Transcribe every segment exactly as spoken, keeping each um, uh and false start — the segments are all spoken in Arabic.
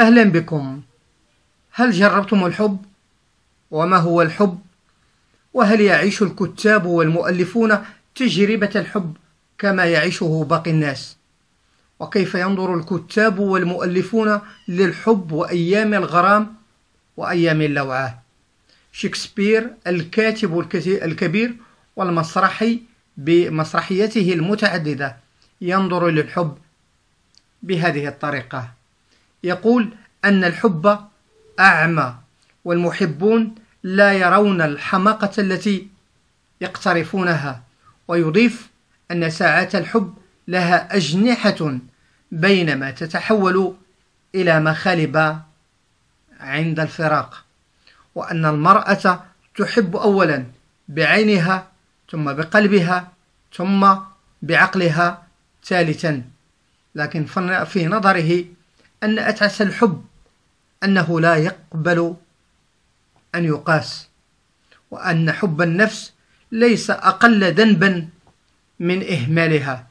أهلا بكم. هل جربتم الحب؟ وما هو الحب؟ وهل يعيش الكتاب والمؤلفون تجربة الحب كما يعيشه باقي الناس؟ وكيف ينظر الكتاب والمؤلفون للحب وأيام الغرام وأيام اللوعة؟ شكسبير الكاتب الكبير والمسرحي بمسرحيته المتعددة ينظر للحب بهذه الطريقة. يقول أن الحب أعمى، والمحبون لا يرون الحماقة التي يقترفونها، ويضيف أن ساعات الحب لها أجنحة بينما تتحول إلى مخالب عند الفراق، وأن المرأة تحب أولا بعينها ثم بقلبها ثم بعقلها ثالثا. لكن في نظره أن أتعس الحب أنه لا يقبل أن يقاس، وأن حب النفس ليس أقل ذنبا من إهمالها.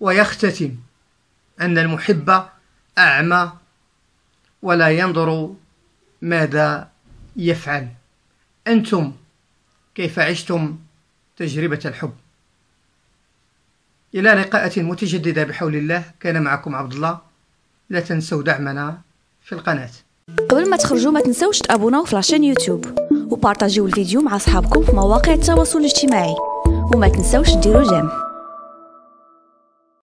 ويختتم أن المحب أعمى ولا ينظر ماذا يفعل. أنتم كيف عشتم تجربة الحب؟ إلى لقاءة متجددة بحول الله. كان معكم عبد الله. لا تنسوا دعمنا في القناة. قبل ما تخرجوا ما تنسوش تابوناو في لاشين يوتيوب وبارطاجيو الفيديو مع أصحابكم في مواقع التواصل الاجتماعي، وما تنسوش ديروا جيم.